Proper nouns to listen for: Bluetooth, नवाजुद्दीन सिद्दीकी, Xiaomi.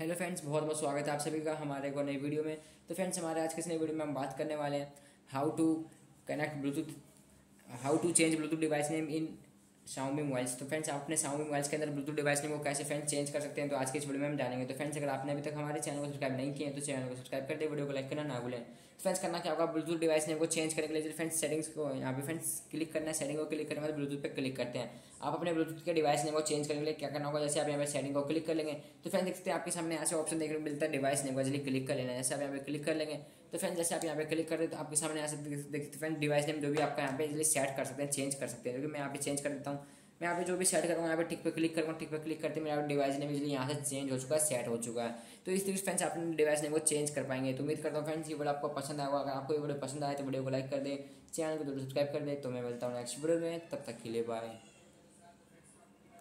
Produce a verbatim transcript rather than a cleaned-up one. Hello friends, बहुत बहुत स्वागत है आप सभी का हमारे एक नई वीडियो में। तो फ्रेंड्स, हमारे आज के इस नई वीडियो में हम बात करने वाले हैं how to connect Bluetooth how to change Bluetooth device name in Xiaomi mobiles. तो फ्रेंड्स, आप अपने Xiaomi मोबाइल्स के अंदर ब्लूटूथ डिवाइस नेम को कैसे फ्रेंड्स चेंज कर सकते हैं, तो आज के इस वीडियो में हम जानेंगे। तो फ्रेंड्स, अगर आपने अभी तक हमारे चैनल को सब्सक्राइब नहीं किया है तो चैनल को सब्सक्राइब कर दे, वीडियो को लाइक करना ना भूलें। फ्रेंड्स, करना क्या होगा, ब्लूटूथ डिवाइस नेम को चेंज करने के लिए फ्रेंड्स सेटिंग्स को यहाँ पे फ्रेंड्स क्लिक करना है। सेटिंग को क्लिक करने के बाद ब्लूटूथ पे क्लिक करते हैं। आप अपने ब्लूटूथ के डिवाइस नेम को चेंज करने के लिए क्या करना होगा, जैसे आप यहाँ पे सेटिंग को क्लिक कर लेंगे तो फ्रेंड्स देखते हैं आपके सामने ऐसे ऑप्शन देखने को मिलता है डिवाइस नेम को, जल्दी क्लिक कर लेना है। जैसे आप यहाँ पे क्लिक कर लेंगे तो फ्रेंड्स जैसे आप यहाँ पे क्लिक कर रहे हो तो आपके सामने ऐसे देखते फ्रेंड्स डिवाइस नेम जो भी आपका यहाँ पे इजिली सेट कर सकते हैं, चेंज कर सकते हैं। क्योंकि मैं यहाँ पे चेंज कर देता हूँ, मैं यहाँ पे जो भी सेट करूँगा यहाँ पे टिक पे क्लिक करूँगा, टिक पे क्लिक करते मेरा डिवाइस नेम इजिली यहाँ से चेंज हो चुका है, सेट हो चुका है। तो इस तरीके से फ्रेंड्स अपने डिवाइस नेम को चेंज कर पाएंगे। तो उम्मीद करता हूँ फ्रेंड्स ये वीडियो आपको पसंद आएगा। अगर आपको ये वीडियो पसंद आए तो वीडियो को लाइक कर दे, चैनल को जरूर सब्सक्राइब कर दे। तो मैं मिलता हूँ नेक्स्ट वीडियो में, तब तक के लिए बाय।